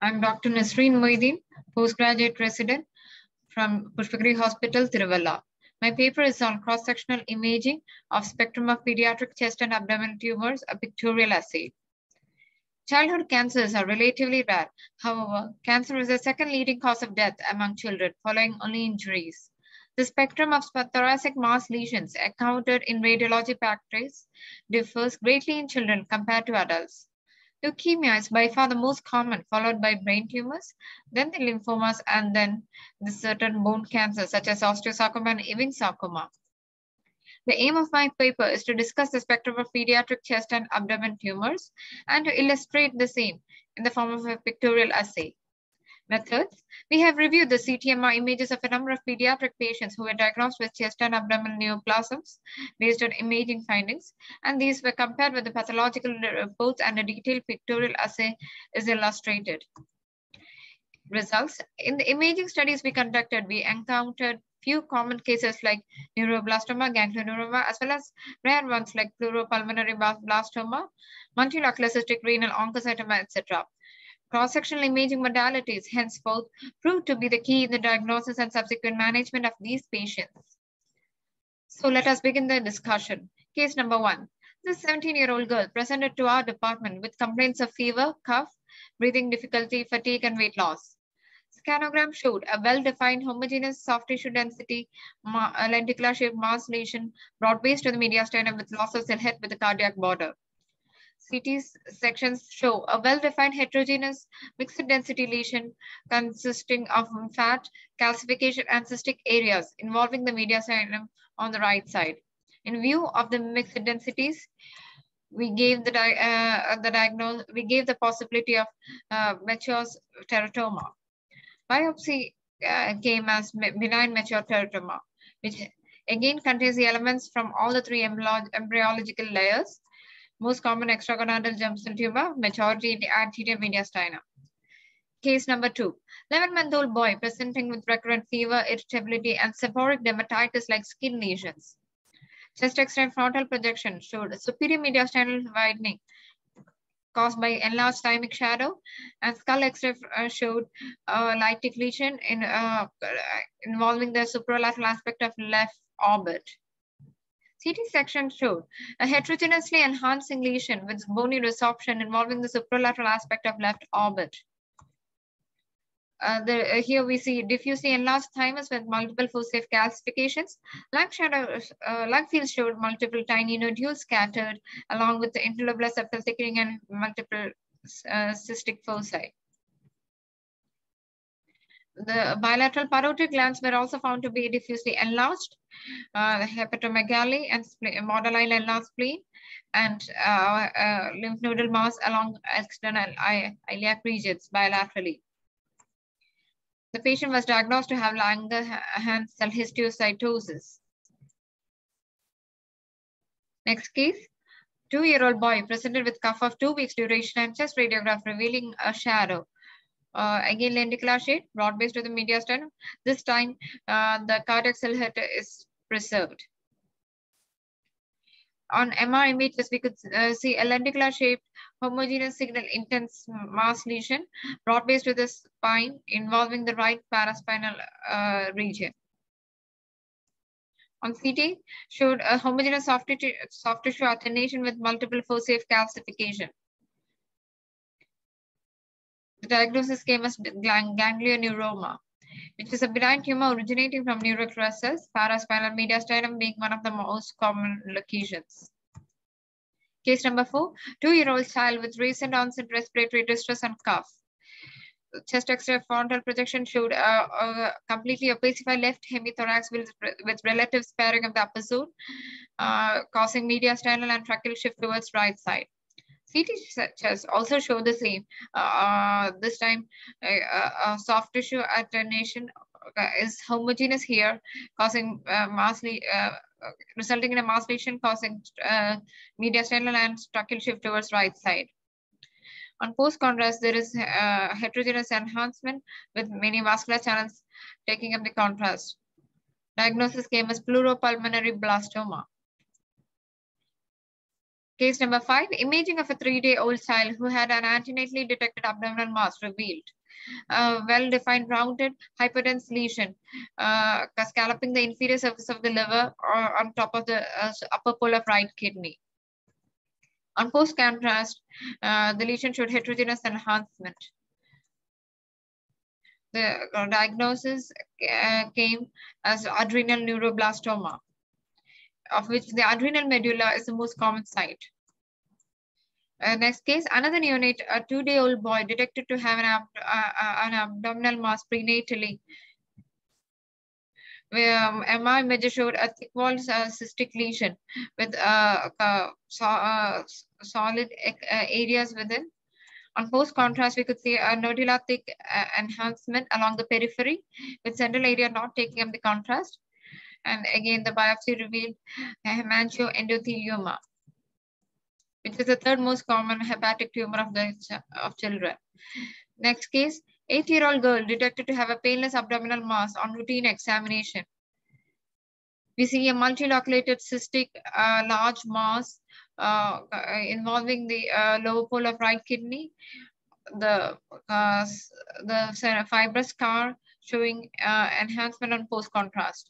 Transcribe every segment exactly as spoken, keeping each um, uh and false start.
I'm Doctor Nisreen Moideen, postgraduate resident from Pushpagiri Hospital, Tiruvalla. My paper is on cross-sectional imaging of spectrum of pediatric chest and abdominal tumors, a pictorial assay. Childhood cancers are relatively rare. However, cancer is the second leading cause of death among children, following only injuries. The spectrum of thoracic mass lesions encountered in radiology practice differs greatly in children compared to adults. Leukemia is by far the most common, followed by brain tumors, then the lymphomas, and then the certain bone cancers such as osteosarcoma and Ewing sarcoma. The aim of my paper is to discuss the spectrum of pediatric chest and abdomen tumors and to illustrate the same in the form of a pictorial assay. Methods. We have reviewed the C T M R images of a number of pediatric patients who were diagnosed with chest and abdominal neoplasms based on imaging findings, and these were compared with the pathological reports, and a detailed pictorial assay is illustrated. Results. In the imaging studies we conducted, we encountered few common cases like neuroblastoma, ganglioneuroma, as well as rare ones like pleuropulmonary blastoma, multicystic renal oncocytoma, et cetera. Cross-sectional imaging modalities henceforth proved to be the key in the diagnosis and subsequent management of these patients. So let us begin the discussion. Case number one. This seventeen-year-old girl presented to our department with complaints of fever, cough, breathing difficulty, fatigue, and weight loss. Scanogram showed a well-defined homogeneous soft tissue density, lenticular-shaped mass lesion, broad-based to the mediastinum with loss of cell head with a cardiac border. C T sections show a well-defined heterogeneous mixed density lesion consisting of fat, calcification, and cystic areas involving the mediastinum on the right side. In view of the mixed densities, we gave the, di uh, the diagnose. We gave the possibility of uh, mature teratoma. Biopsy uh, came as benign mature teratoma, which again contains the elements from all the three embryological layers. Most common extragonadal germ cell tumor, majority in the anterior mediastinum. Case number two, eleven-month-old boy presenting with recurrent fever, irritability, and seborrheic dermatitis-like skin lesions. Chest X-ray frontal projection showed a superior mediastinal widening caused by enlarged thymic shadow, and skull X-ray showed a lytic lesion in, uh, involving the superlateral aspect of left orbit. C T section showed a heterogeneously enhancing lesion with bony resorption involving the superlateral aspect of left orbit. Uh, the, uh, here we see diffusely enlarged thymus with multiple foci of calcifications. Lung, shadow, uh, lung field showed multiple tiny nodules scattered along with the interlobular septal thickening and multiple uh, cystic foci. The bilateral parotid glands were also found to be diffusely enlarged, uh, the hepatomegaly and modeline enlarged spleen, and uh, uh, lymph nodal mass along external iliac regions bilaterally. The patient was diagnosed to have Langerhans cell histiocytosis. Next case, two-year-old boy presented with cough of two weeks duration and chest radiograph revealing a shadow. Uh, again, lenticular shade, broad based to the mediastinum. This time, uh, the cardiac cell head is preserved. On M R images, we could uh, see a lenticular shaped homogeneous signal intense mass lesion, broad based to the spine, involving the right paraspinal uh, region. On C T, showed a homogeneous soft tissue, soft tissue attenuation with multiple foci of calcification. The diagnosis came as ganglioneuroma, which is a benign tumor originating from neurocrises, paraspinal mediastinum being one of the most common locations. Case number four, two-year-old child with recent onset respiratory distress and cough. Chest X-ray frontal projection showed a, a completely opacified left hemithorax with, with relative sparing of the upper zone, uh, causing mediastinal and tracheal shift towards right side. C T chest also show the same. Uh, this time, uh, uh, soft tissue attenuation is homogeneous here, causing uh, mass uh, resulting in a mass lesion causing uh, mediastinal and tracheal shift towards right side. On post contrast, there is uh, heterogeneous enhancement with many vascular channels taking up the contrast. Diagnosis came as pleuropulmonary blastoma. Case number five, imaging of a three-day-old child who had an antenatally detected abdominal mass revealed. Uh, well-defined rounded hyperdense lesion, uh, scalloping the inferior surface of the liver or on top of the uh, upper pole of right kidney. On post contrast, uh, the lesion showed heterogeneous enhancement. The uh, diagnosis uh, came as adrenal neuroblastoma, of which the adrenal medulla is the most common site. Uh, next case, another neonate, a two-day-old boy detected to have an, ab uh, uh, an abdominal mass prenatally. Um, M R image showed a thick-walled uh, cystic lesion with uh, uh, so uh, solid uh, areas within. On post contrast, we could see a nodular thick uh, enhancement along the periphery, with central area not taking up the contrast. And again, the biopsy revealed hemangioendothelioma, which is the third most common hepatic tumor of the ch of children. Next case, eight-year-old girl detected to have a painless abdominal mass on routine examination. We see a multiloculated cystic uh, large mass uh, involving the uh, lower pole of right kidney, the, uh, the fibrous scar showing uh, enhancement on post-contrast.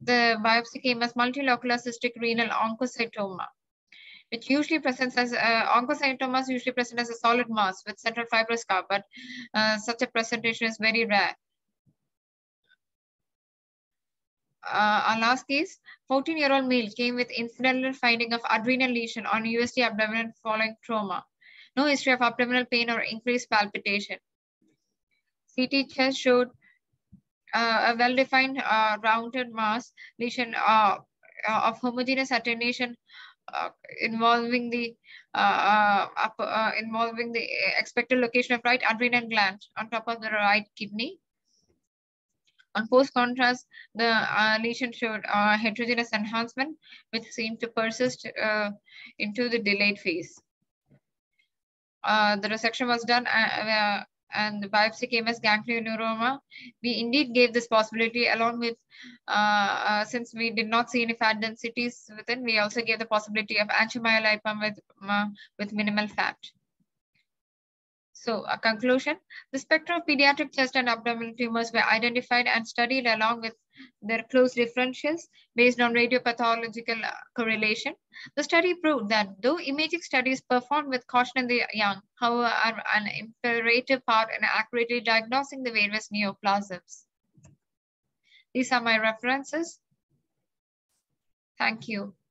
The biopsy came as multilocular cystic renal oncocytoma, which usually presents as, uh, oncocytomas usually present as a solid mass with central fibrous scar, but uh, such a presentation is very rare. Uh, our last case, fourteen-year-old male came with incidental finding of adrenal lesion on U S T abdomen following trauma. No history of abdominal pain or increased palpitation. C T chest showed Uh, a well-defined uh, rounded mass lesion uh, of homogeneous attenuation uh, involving the uh, upper, uh, involving the expected location of right adrenal gland on top of the right kidney. On post-contrast, the uh, lesion showed uh, heterogeneous enhancement, which seemed to persist uh, into the delayed phase. Uh, the resection was done. Uh, uh, and the biopsy came as ganglioneuroma. We indeed gave this possibility along with, uh, uh, since we did not see any fat densities within, we also gave the possibility of angiomyolipoma with, uh, with minimal fat. So a conclusion, the spectrum of pediatric chest and abdominal tumors were identified and studied along with their close differentials based on radiopathological correlation. The study proved that though imaging studies performed with caution in the young, however, are an imperative part in accurately diagnosing the various neoplasms. These are my references. Thank you.